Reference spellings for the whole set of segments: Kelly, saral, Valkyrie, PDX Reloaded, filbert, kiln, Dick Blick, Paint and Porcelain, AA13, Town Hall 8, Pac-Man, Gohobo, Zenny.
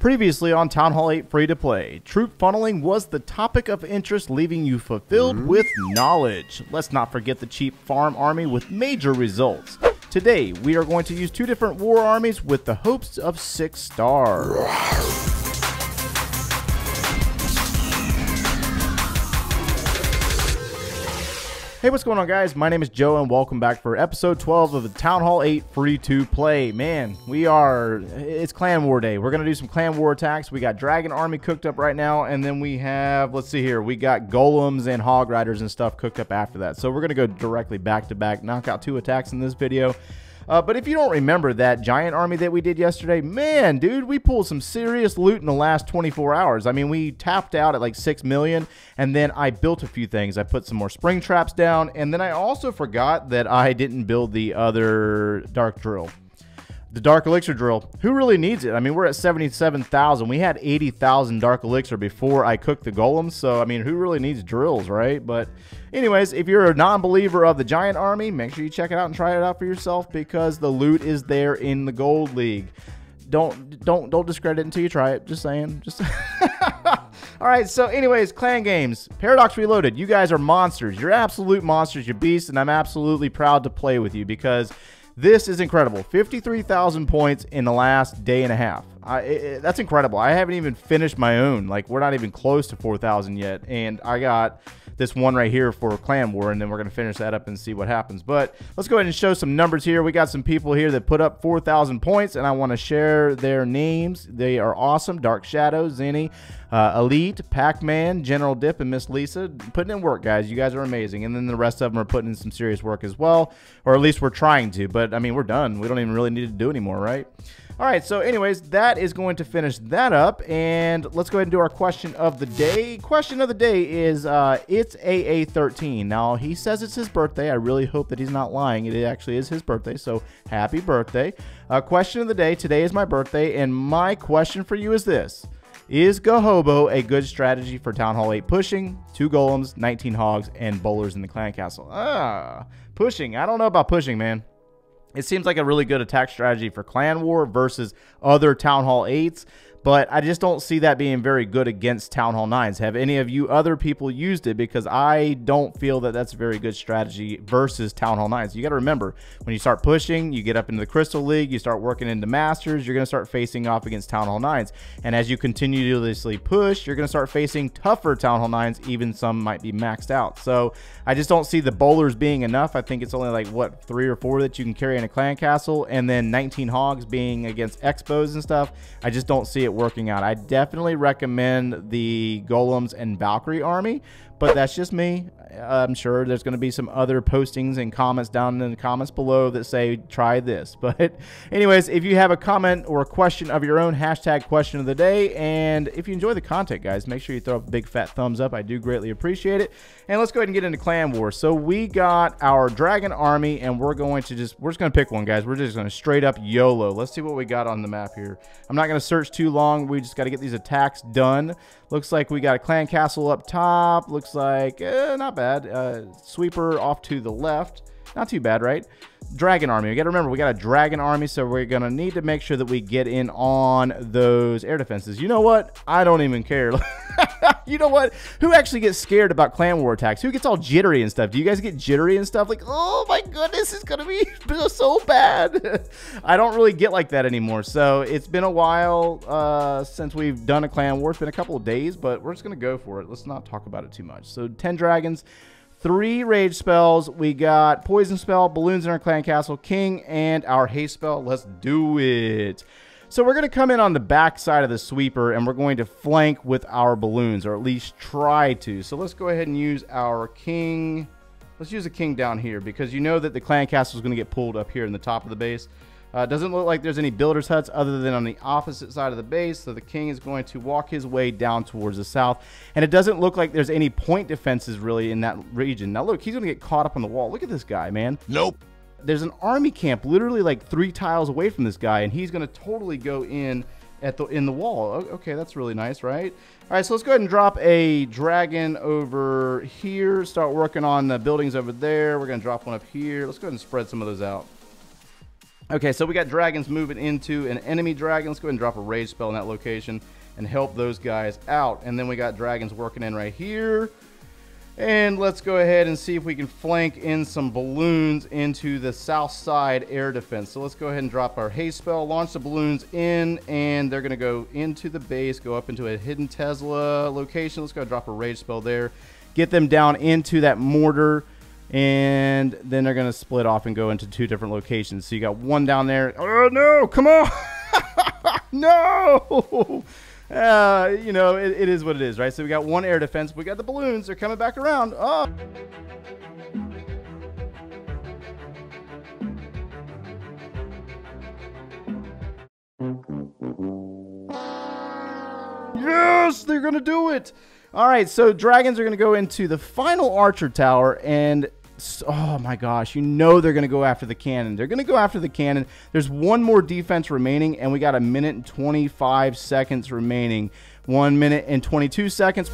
Previously on Town Hall 8 Free to Play, troop funneling was the topic of interest, leaving you fulfilled with knowledge. Let's not forget the cheap farm army with major results. Today, we are going to use two different war armies with the hopes of 6 stars. Hey, what's going on, guys? My name is Joe and welcome back for episode 12 of the Town Hall 8 Free to Play. Man, it's Clan War Day. We're going to do some Clan War attacks. We got Dragon Army cooked up right now, and then we have, let's see here, we got Golems and Hog Riders and stuff cooked up after that. So we're going to go directly back to back, knock out 2 attacks in this video. But if you don't remember that giant army that we did yesterday, man, dude, we pulled some serious loot in the last 24 hours. I mean, we tapped out at like 6 million, and then I built a few things. I put some more spring traps down, and then I also forgot that I didn't build the other dark drill. The dark elixir drill. Who really needs it? I mean, we're at 77,000. We had 80,000 dark elixir before I cooked the golems. So, I mean, who really needs drills, right? But anyways, if you're a non-believer of the giant army, make sure you check it out and try it out for yourself, because the loot is there in the gold league. Don't discredit it until you try it. Just saying. Just all right, so anyways, clan games. PDX Reloaded, you guys are monsters. You're absolute monsters. You're beasts, and I'm absolutely proud to play with you, because this is incredible. 53,000 points in the last day and a half. That's incredible. I haven't even finished my own. Like, we're not even close to 4,000 yet. And I got this one right here for Clan War, and then we're going to finish that up and see what happens. But let's go ahead and show some numbers here. We got some people here that put up 4,000 points, and I want to share their names. They are awesome. Dark Shadow, Zenny, Elite, Pac-Man, General Dip, and Miss Lisa. Putting in work, guys. You guys are amazing. And then the rest of them are putting in some serious work as well, or at least we're trying to. But I mean, we're done. We don't even really need to do anymore, right? All right, so anyways, that is going to finish that up, and let's go ahead and do our question of the day. Question of the day is, it's AA13. Now, he says it's his birthday. I really hope that he's not lying. It actually is his birthday, so happy birthday. Question of the day, today is my birthday, and my question for you is this. Is Gohobo a good strategy for Town Hall 8 pushing? 2 golems, 19 hogs, and bowlers in the clan castle. Pushing. I don't know about pushing, man. It seems like a really good attack strategy for Clan War versus other Town Hall 8s, but I just don't see that being very good against Town Hall 9s. Have any of you other people used it? Because I don't feel that that's a very good strategy versus Town Hall 9s. You got to remember, when you start pushing, you get up into the Crystal League, you start working into Masters, you're going to start facing off against Town Hall 9s. And as you continuously push, you're going to start facing tougher Town Hall 9s, even some might be maxed out. So I just don't see the bowlers being enough. I think it's only like, what, 3 or 4 that you can carry in a clan castle, and then 19 hogs being against expos and stuff. I just don't see it working out. I definitely recommend the golems and Valkyrie army, but that's just me. I'm sure there's going to be some other postings and comments down in the comments below that say try this. But anyways, if you have a comment or a question of your own, hashtag question of the day, and if you enjoy the content, guys, make sure you throw up a big fat thumbs up. I do greatly appreciate it. And let's go ahead and get into Clan War. So we got our Dragon Army, and we're just going to pick one, guys. We're just going to straight up YOLO. Let's see what we got on the map here. I'm not going to search too long. We just got to get these attacks done. Looks like we got a clan castle up top. Looks like not bad. Sweeper off to the left. Not too bad, right? Dragon army. We got to remember, we got a dragon army, so we're going to need to make sure that we get in on those air defenses. You know what? I don't even care. You know what? Who actually gets scared about clan war attacks? Who gets all jittery and stuff? Do you guys get jittery and stuff? Like, oh my goodness, it's going to be so bad. I don't really get like that anymore. So it's been a while since we've done a clan war. It's been a couple of days, but we're just going to go for it. Let's not talk about it too much. So 10 dragons. 3 rage spells. We got poison spell, balloons in our clan castle, king, and our haste spell. Let's do it. So we're going to come in on the back side of the sweeper, and we're going to flank with our balloons, or at least try to. So let's go ahead and use our king. Let's use a king down here, because you know that the clan castle is going to get pulled up here in the top of the base. Doesn't look like there's any builder's huts other than on the opposite side of the base, so the king is going to walk his way down towards the south, and it doesn't look like there's any point defenses really in that region. Now look, he's going to get caught up on the wall. Look at this guy, man. Nope. There's an army camp literally like 3 tiles away from this guy, and he's going to totally go in at the wall. Okay, that's really nice, right? All right, so let's go ahead and drop a dragon over here, start working on the buildings over there. We're going to drop one up here. Let's go ahead and spread some of those out. Okay, so we got dragons moving into an enemy dragon. Let's go ahead and drop a rage spell in that location and help those guys out. And then we got dragons working in right here. And let's go ahead and see if we can flank in some balloons into the south side air defense. So let's go ahead and drop our haste spell, launch the balloons in, and they're gonna go into the base, go up into a hidden Tesla location. Let's go drop a rage spell there, get them down into that mortar, and then they're gonna split off and go into two different locations. So you got one down there. Oh no, come on. No. You know, it is what it is, right? So we got one air defense, we got the balloons, they're coming back around. Oh. Yes, they're gonna do it. All right, so dragons are gonna go into the final archer tower, and oh my gosh, you know they're gonna go after the cannon. They're gonna go after the cannon. There's one more defense remaining, and we got a minute and 25 seconds remaining. 1 minute and 22 seconds.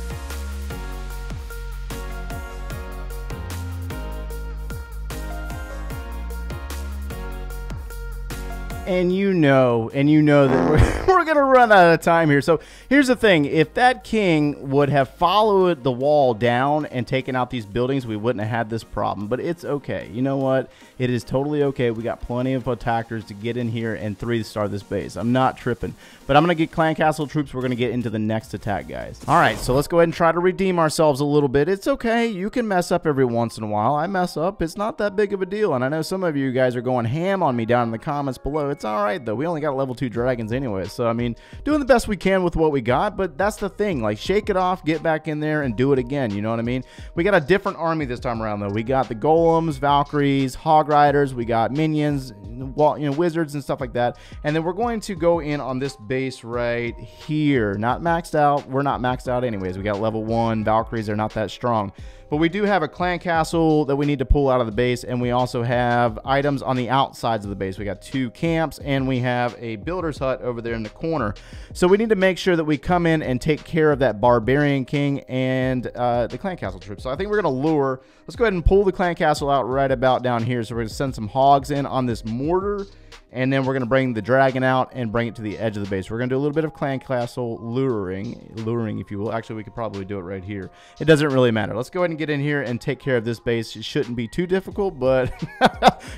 And you know that we're gonna run out of time here. So here's the thing, if that king would have followed the wall down and taken out these buildings, we wouldn't have had this problem, but it's okay. You know what? It is totally okay. We got plenty of attackers to get in here and 3-star this base. I'm not tripping, but I'm gonna get clan castle troops. We're gonna get into the next attack, guys. All right, so let's go ahead and try to redeem ourselves a little bit. It's okay, you can mess up every once in a while. I mess up, it's not that big of a deal. And I know some of you guys are going ham on me down in the comments below. It's all right though. We only got level 2 dragons anyway. So I mean, doing the best we can with what we got, but that's the thing. Like, shake it off, get back in there and do it again. You know what I mean? We got a different army this time around though. We got the golems, Valkyries, hog riders, we got minions, you know, wizards and stuff like that. And then we're going to go in on this base right here. Not maxed out. We're not maxed out anyways. We got level 1. Valkyries are not that strong. But we do have a clan castle that we need to pull out of the base, and we also have items on the outsides of the base. We got 2 camps, and we have a builder's hut over there in the corner. So we need to make sure that we come in and take care of that barbarian king and the clan castle troops. So I think we're going to lure. Let's go ahead and pull the clan castle out right about down here. So we're going to send some hogs in on this mortar, and then we're going to bring the dragon out and bring it to the edge of the base. We're going to do a little bit of clan castle luring, if you will. Actually, we could probably do it right here. It doesn't really matter. Let's go ahead and get in here and take care of this base. It shouldn't be too difficult, but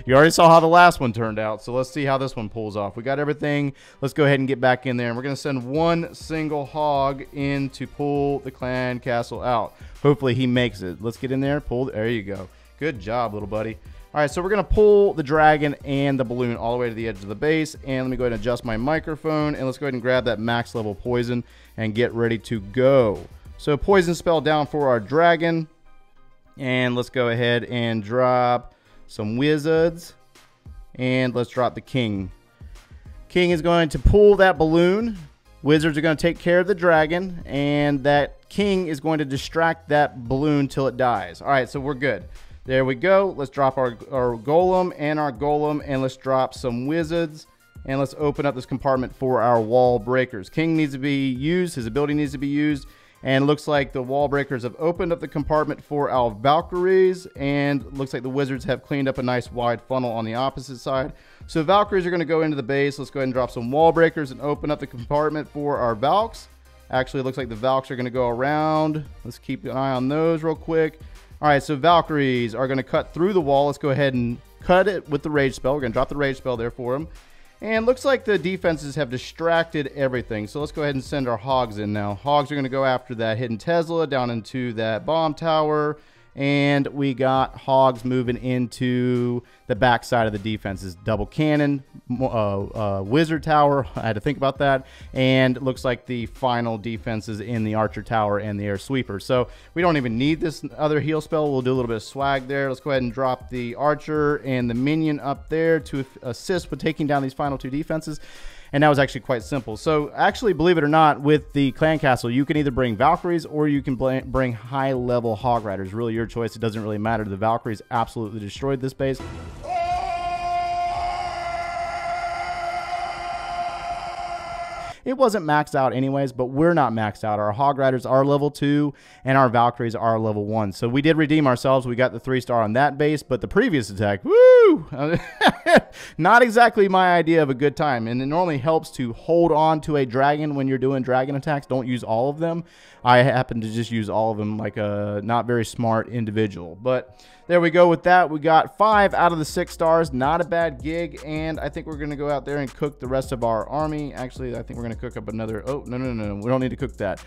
you already saw how the last one turned out. So let's see how this one pulls off. We got everything. Let's go ahead and get back in there, and we're going to send one single hog in to pull the clan castle out. Hopefully he makes it. Let's get in there. Pull. There you go. Good job, little buddy. All right, so we're gonna pull the dragon and the balloon all the way to the edge of the base. And let me go ahead and adjust my microphone, and let's go ahead and grab that max level poison and get ready to go. So poison spell down for our dragon. And let's go ahead and drop some wizards. And let's drop the king. King is going to pull that balloon. Wizards are gonna take care of the dragon, and that king is going to distract that balloon till it dies. All right, so we're good. There we go. Let's drop our golem, and let's drop some wizards, and let's open up this compartment for our wall breakers. King needs to be used, his ability needs to be used, and it looks like the wall breakers have opened up the compartment for our Valkyries, and looks like the wizards have cleaned up a nice wide funnel on the opposite side. So Valkyries are going to go into the base. Let's go ahead and drop some wall breakers and open up the compartment for our Valks. Actually, it looks like the Valks are going to go around. Let's keep an eye on those real quick. All right, so Valkyries are going to cut through the wall. Let's go ahead and cut it with the rage spell. We're going to drop the rage spell there for them. And looks like the defenses have distracted everything. So let's go ahead and send our hogs in now. Hogs are going to go after that hidden Tesla down into that bomb tower. And we got hogs moving into the backside of the defenses. Double cannon, wizard tower. I had to think about that. And it looks like the final defense is in the archer tower and the air sweeper. So we don't even need this other heal spell. We'll do a little bit of swag there. Let's go ahead and drop the archer and the minion up there to assist with taking down these final 2 defenses. And that was actually quite simple. So actually, believe it or not, with the clan castle, you can either bring Valkyries or you can bring high level hog riders. Really your choice. It doesn't really matter. The Valkyries absolutely destroyed this base. It wasn't maxed out anyways, but we're not maxed out. Our Hog Riders are level 2 and our Valkyries are level 1. So we did redeem ourselves. We got the 3-star on that base, but the previous attack, woo! Not exactly my idea of a good time. And it normally helps to hold on to a dragon when you're doing dragon attacks. Don't use all of them. I happen to just use all of them like a not very smart individual. But there we go with that. We got 5 out of the 6 stars. Not a bad gig. And I think we're going to go out there and cook the rest of our army. Actually, I think we're going to cook up another. Oh, no, no, no, no. We don't need to cook that.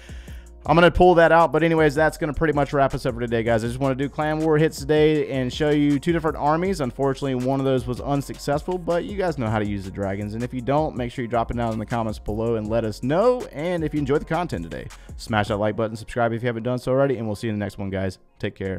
I'm going to pull that out. But anyways, that's going to pretty much wrap us up for today, guys. I just want to do Clan War hits today and show you 2 different armies. Unfortunately, one of those was unsuccessful, but you guys know how to use the dragons. And if you don't, make sure you drop it down in the comments below and let us know. And if you enjoyed the content today, smash that like button, subscribe if you haven't done so already, and we'll see you in the next one, guys. Take care.